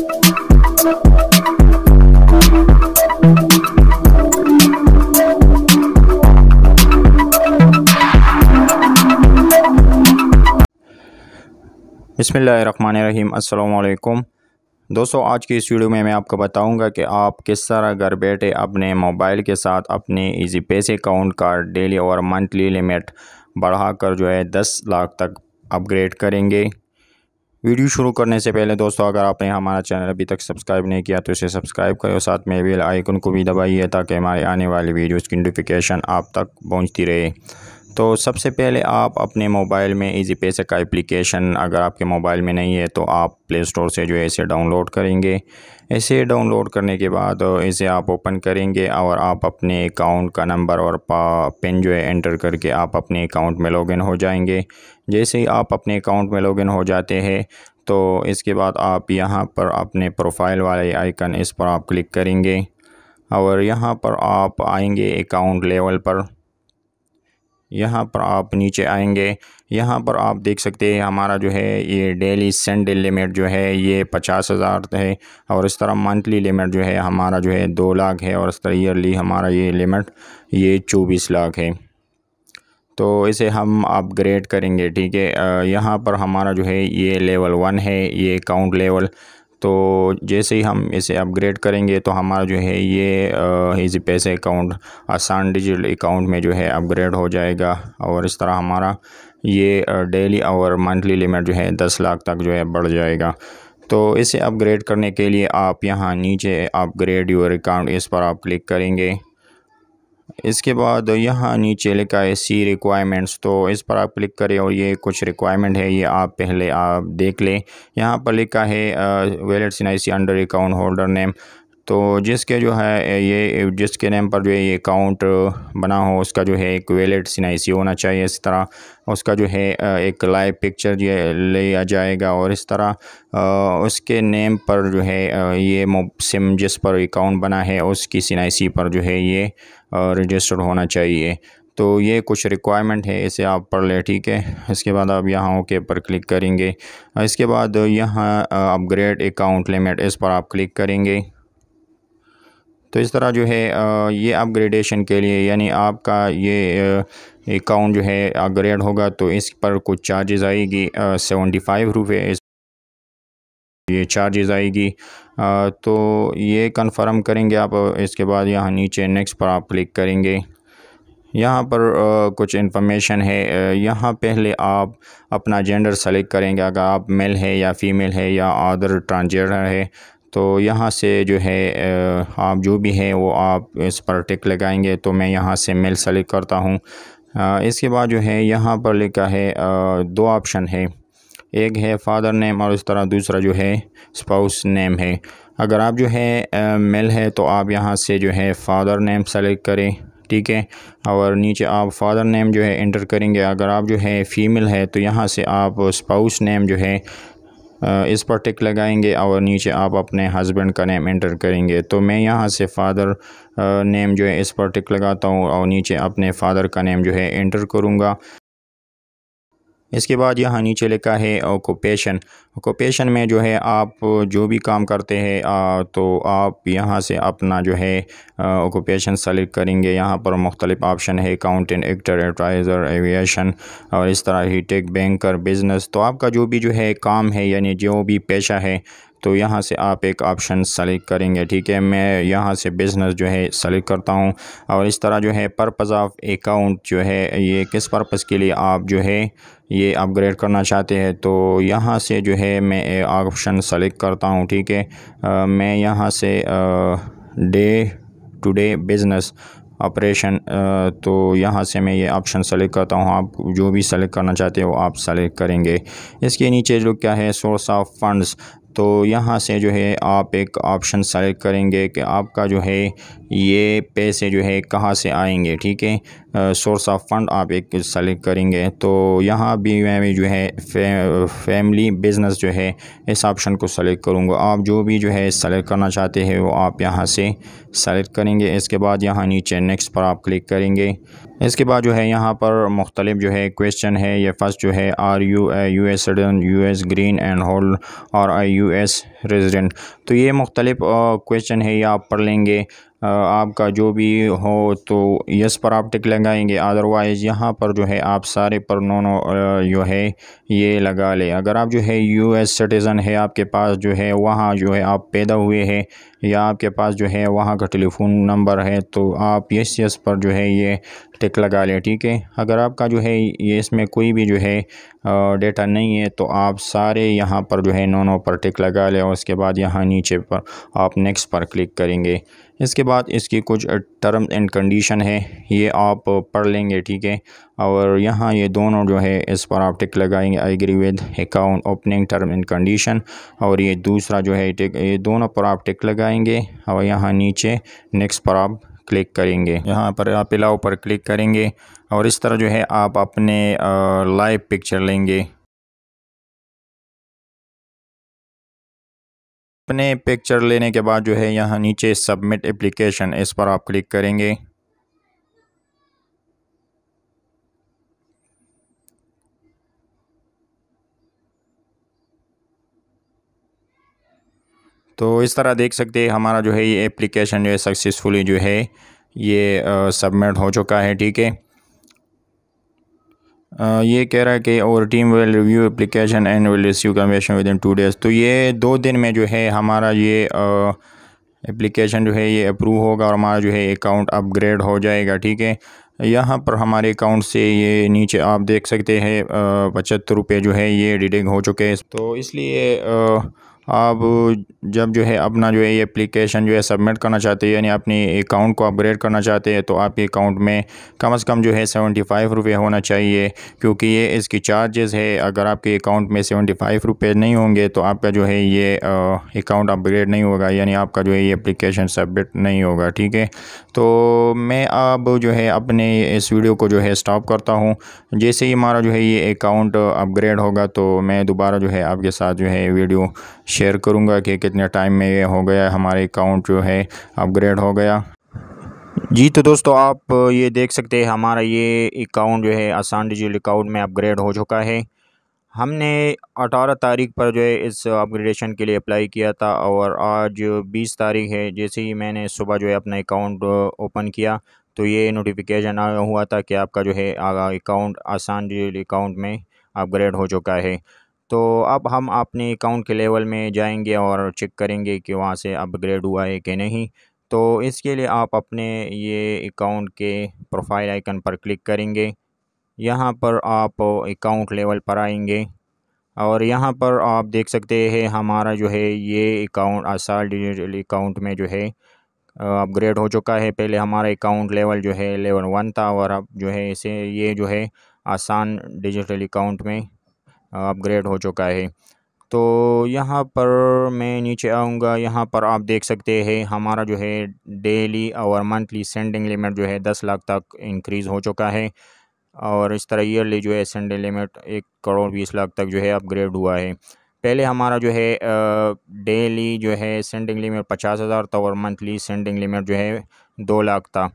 बिस्मिल्लाहिर्रहमानिर्रहीम, अस्सलामुअलैकुम दोस्तों। आज की इस वीडियो में मैं आपको बताऊंगा कि आप किस तरह घर बैठे अपने मोबाइल के साथ अपने इजी पैसे अकाउंट का डेली और मंथली लिमिट बढ़ाकर 10 लाख तक अपग्रेड करेंगे। वीडियो शुरू करने से पहले दोस्तों, अगर आपने हमारा चैनल अभी तक सब्सक्राइब नहीं किया तो इसे सब्सक्राइब करें और साथ में बेल आइकन को भी दबाइए ताकि हमारे आने वाली वीडियोज़ की नोटिफिकेशन आप तक पहुँचती रहे। तो सबसे पहले आप अपने मोबाइल में इज़ीपैसा का एप्लीकेशन, अगर आपके मोबाइल में नहीं है तो आप प्ले स्टोर से इसे डाउनलोड करेंगे। इसे डाउनलोड करने के बाद इसे आप ओपन करेंगे और आप अपने अकाउंट का नंबर और पिन एंटर करके आप अपने अकाउंट में लॉगिन हो जाएंगे। जैसे ही आप अपने अकाउंट में लॉगिन हो जाते हैं तो इसके बाद आप यहाँ पर अपने प्रोफाइल वाले आइकन, इस पर आप क्लिक करेंगे और यहाँ पर आप आएँगे अकाउंट लेवल पर। यहाँ पर आप नीचे आएंगे, यहाँ पर आप देख सकते हैं हमारा ये डेली सेंड लिमिट ये 50,000 है और इस तरह मंथली लिमिट हमारा 2 लाख है और इस तरह ईयरली हमारा ये लिमिट 24 लाख है। तो इसे हम अपग्रेड करेंगे, ठीक है। यहाँ पर हमारा ये लेवल 1 है, ये अकाउंट लेवल। तो जैसे ही हम इसे अपग्रेड करेंगे तो हमारा ये इजी पैसे अकाउंट आसान डिजिटल अकाउंट में अपग्रेड हो जाएगा और इस तरह हमारा ये डेली और मंथली लिमिट 10 लाख तक बढ़ जाएगा। तो इसे अपग्रेड करने के लिए आप यहाँ नीचे अपग्रेड योर अकाउंट, इस पर आप क्लिक करेंगे। इसके बाद यहाँ नीचे लिखा है सी रिक्वायरमेंट्स, तो इस पर आप क्लिक करें और ये कुछ रिक्वायरमेंट है, ये आप पहले आप देख लें। यहाँ पर लिखा है valid CNIC under account holder name, तो जिसके ये जिसके नेम पर ये अकाउंट बना हो उसका एक वैलिड सिनाइसी होना चाहिए। इस तरह उसका एक लाइव पिक्चर लिया जाएगा और इस तरह उसके नेम पर ये सिम जिस पर अकाउंट बना है उसकी सिनाइसी पर ये रजिस्टर्ड होना चाहिए। तो ये कुछ रिक्वायरमेंट है, इसे आप पढ़ लें, ठीक है। इसके बाद आप यहाँ ओके पर क्लिक करेंगे। इसके बाद यहाँ अपग्रेड अकाउंट लिमिट, इस पर आप क्लिक करेंगे। तो इस तरह ये अपग्रेडेशन के लिए यानी आपका ये अकाउंट अपग्रेड होगा तो इस पर कुछ चार्जेस आएगी, 75 रुपये इस ये चार्जेस आएगी। तो ये कंफर्म करेंगे आप। इसके बाद यहाँ नीचे नेक्स्ट पर आप क्लिक करेंगे। यहाँ पर कुछ इन्फॉर्मेशन है, यहाँ पहले आप अपना जेंडर सेलेक्ट करेंगे, अगर आप मेल है या फीमेल है या अदर ट्रांसजेंडर है। तो यहाँ से आप जो भी है वो आप इस पर टिक लगाएंगे। तो मैं यहाँ से मेल सेलेक्ट करता हूँ। इसके बाद यहाँ पर लिखा है 2 ऑप्शन है, एक है फादर नेम और इस तरह दूसरा स्पाउस नेम है। अगर आप मेल है तो आप यहाँ से फादर नेम सेलेक्ट करें, ठीक है, और नीचे आप फादर नेम इंटर करेंगे। अगर आप फ़ीमेल है तो यहाँ से आप स्पाउस नेम इस पर टिक लगाएंगे और नीचे आप अपने हस्बैंड का नेम एंटर करेंगे। तो मैं यहाँ से फ़ादर नेम इस पर टिक लगाता हूँ और नीचे अपने फ़ादर का नेम एंटर करूँगा। इसके बाद यहाँ नीचे लिखा है ऑक्यूपेशन। ऑक्यूपेशन में आप जो भी काम करते हैं तो आप यहाँ से अपना ऑक्यूपेशन सेलेक्ट करेंगे। यहाँ पर मुख्तलिफ ऑप्शन है, अकाउंटेंट, एक्टर, एडवाइज़र, एविएशन और इस तरह ही टेक, बैंकर, बिजनेस। तो आपका जो भी काम है यानी जो भी पेशा है तो यहाँ से आप एक ऑप्शन सेलेक्ट करेंगे, ठीक है। मैं यहाँ से बिज़नेस सेलेक्ट करता हूँ और इस तरह पर्पज़ ऑफ अकाउंट ये किस पर्पज़ के लिए आप ये अपग्रेड करना चाहते हैं। तो यहाँ से मैं ऑप्शन सेलेक्ट करता हूँ, ठीक है। मैं यहाँ से day to day business operation, तो यहाँ से मैं ये ऑप्शन सेलेक्ट करता हूँ। आप जो भी सेलेक्ट करना चाहते हो आप सेलेक्ट करेंगे। इसके नीचे क्या है सोर्स ऑफ फंड्स, तो यहाँ से आप एक ऑप्शन सेलेक्ट करेंगे कि आपका ये पैसे कहाँ से आएंगे, ठीक है। सोर्स ऑफ फंड आप एक सेलेक्ट करेंगे। तो यहाँ भी मैं फैमिली बिजनेस इस ऑप्शन को सेलेक्ट करूँगा। आप जो भी सेलेक्ट करना चाहते हैं वो आप यहाँ से सेलेक्ट करेंगे। इसके बाद यहाँ नीचे नेक्स्ट पर आप क्लिक करेंगे। इसके बाद यहाँ पर मुख्तलिफ क्वेश्चन है। ये first are you a US citizen, US green and hold और आई US रेजिडेंट। तो ये मुख्तलिफ क्वेश्चन है, ये आप पढ़ लेंगे। आपका जो भी हो तो यस पर आप टिक लगाएंगे, अदरवाइज़ यहाँ पर जो है आप सारे पर नो नो जो है ये लगा ले। अगर आप जो है यूएस सिटीज़न है, आपके पास जो है वहाँ जो है आप पैदा हुए हैं या आपके पास जो है वहाँ का टेलीफोन नंबर है, तो आप यस पर जो है ये टिक लगा ले, ठीक है। अगर आपका जो है ये इसमें कोई भी जो है डेटा नहीं है तो आप सारे यहाँ पर जो है नो नो पर टिक लगा ले और उसके बाद यहाँ नीचे पर आप नेक्स्ट पर क्लिक करेंगे। इसके बाद इसकी कुछ टर्म एंड कंडीशन है, ये आप पढ़ लेंगे, ठीक है। और यहाँ ये दोनों जो है इस पर आप टिक लगाएंगे, I agree with account opening term and condition, और ये दूसरा जो है टिक, ये दोनों पर आप टिक लगाएंगे और यहाँ नीचे नेक्स्ट पर आप क्लिक करेंगे। यहाँ पर आप अलाउ पर क्लिक करेंगे और इस तरह जो है आप अपने लाइव पिक्चर लेंगे। अपने पिक्चर लेने के बाद जो है यहाँ नीचे सबमिट एप्लीकेशन, इस पर आप क्लिक करेंगे। तो इस तरह देख सकते हैं हमारा जो है ये एप्लीकेशन जो है सक्सेसफुली जो है ये सबमिट हो चुका है, ठीक है। ये कह रहा है कि और team will review application and will receive commission within 2 days. तो ये 2 दिन में जो है हमारा ये एप्लीकेशन जो है ये अप्रूव होगा और हमारा जो है अकाउंट अपग्रेड हो जाएगा, ठीक है। यहाँ पर हमारे अकाउंट से ये नीचे आप देख सकते हैं 75 रुपये जो है ये डिडक्ट हो चुके हैं। तो इसलिए आप जब जो है अपना जो है ये एप्लीकेशन जो है सबमिट करना चाहते हैं, यानी अपने अकाउंट को अपग्रेड करना चाहते हैं, तो आपके अकाउंट में कम से कम जो है 75 रुपये होना चाहिए, क्योंकि ये इसकी चार्जेस है। अगर आपके अकाउंट में 75 रुपये नहीं होंगे तो आपका जो है ये अकाउंट अपग्रेड नहीं होगा, यानी आपका जो है ये एप्लीकेशन सबमिट नहीं होगा, ठीक है। तो मैं अब जो है अपने इस वीडियो को जो है स्टॉप करता हूँ। जैसे ही हमारा जो है ये अकाउंट अपग्रेड होगा तो मैं दोबारा जो है आपके साथ जो है वीडियो शेयर करूंगा कि कितने टाइम में ये हो गया, हमारे अकाउंट जो है अपग्रेड हो गया। जी तो दोस्तों, आप ये देख सकते हैं हमारा ये अकाउंट जो है आसान डिजिटल अकाउंट में अपग्रेड हो चुका है। हमने 18 तारीख पर जो है इस अपग्रेडेशन के लिए अप्लाई किया था और आज 20 तारीख है। जैसे ही मैंने सुबह जो है अपना अकाउंट ओपन किया तो ये नोटिफिकेशन आया हुआ था कि आपका जो है अकाउंट आसान डिजिटल अकाउंट में अपग्रेड हो चुका है। तो अब हम अपने अकाउंट के लेवल में जाएंगे और चेक करेंगे कि वहाँ से अपग्रेड हुआ है कि नहीं। तो इसके लिए आप अपने ये अकाउंट के प्रोफाइल आइकन पर क्लिक करेंगे। यहाँ पर आप अकाउंट लेवल पर आएंगे और यहाँ पर आप देख सकते हैं हमारा जो है ये अकाउंट आसान डिजिटल अकाउंट में जो है अपग्रेड हो चुका है। पहले हमारा अकाउंट लेवल जो है लेवल 1 था और अब जो है इसे ये जो है आसान डिजिटल अकाउंट में अपग्रेड हो चुका है। तो यहाँ पर मैं नीचे आऊँगा, यहाँ पर आप देख सकते हैं हमारा जो है डेली और मंथली सेंडिंग लिमिट जो है 10 लाख तक इंक्रीज़ हो चुका है और इस तरह ईयरली जो है सेंडिंग लिमिट 1 करोड़ 20 लाख तक जो है अपग्रेड हुआ है। पहले हमारा जो है डेली जो है सेंडिंग लिमिट 50,000 था और मंथली सेंडिंग लिमिट जो है 2 लाख था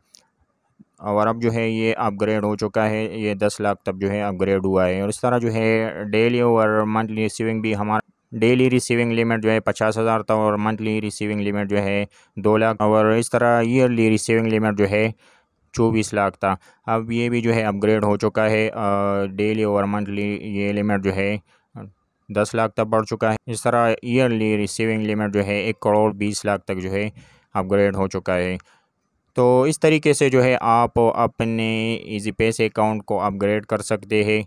और अब जो है ये अपग्रेड हो चुका है, ये 10 लाख तक जो है अपग्रेड हुआ है। और इस तरह जो है डेली और मंथली रिसीविंग भी, हमारा डेली रिसीविंग लिमिट जो है 50,000 था और मंथली रिसीविंग लिमिट जो है 2 लाख और इस तरह ईयरली रिसीविंग लिमिट जो है 24 लाख था। अब ये भी जो है अपग्रेड हो चुका है, डेली और मंथली ये लिमिट जो है 10 लाख तक बढ़ चुका है। इस तरह ईयरली रिसीविंग लिमिट जो है 1 करोड़ 20 लाख तक जो है अपग्रेड हो चुका है। तो इस तरीके से जो है आप अपने ईज़ीपैसा अकाउंट को अपग्रेड कर सकते हैं।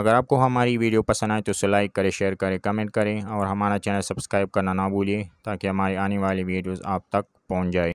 अगर आपको हमारी वीडियो पसंद आए तो उसे लाइक करें, शेयर करें, कमेंट करें और हमारा चैनल सब्सक्राइब करना ना भूलिए ताकि हमारी आने वाली वीडियोस आप तक पहुंच जाए।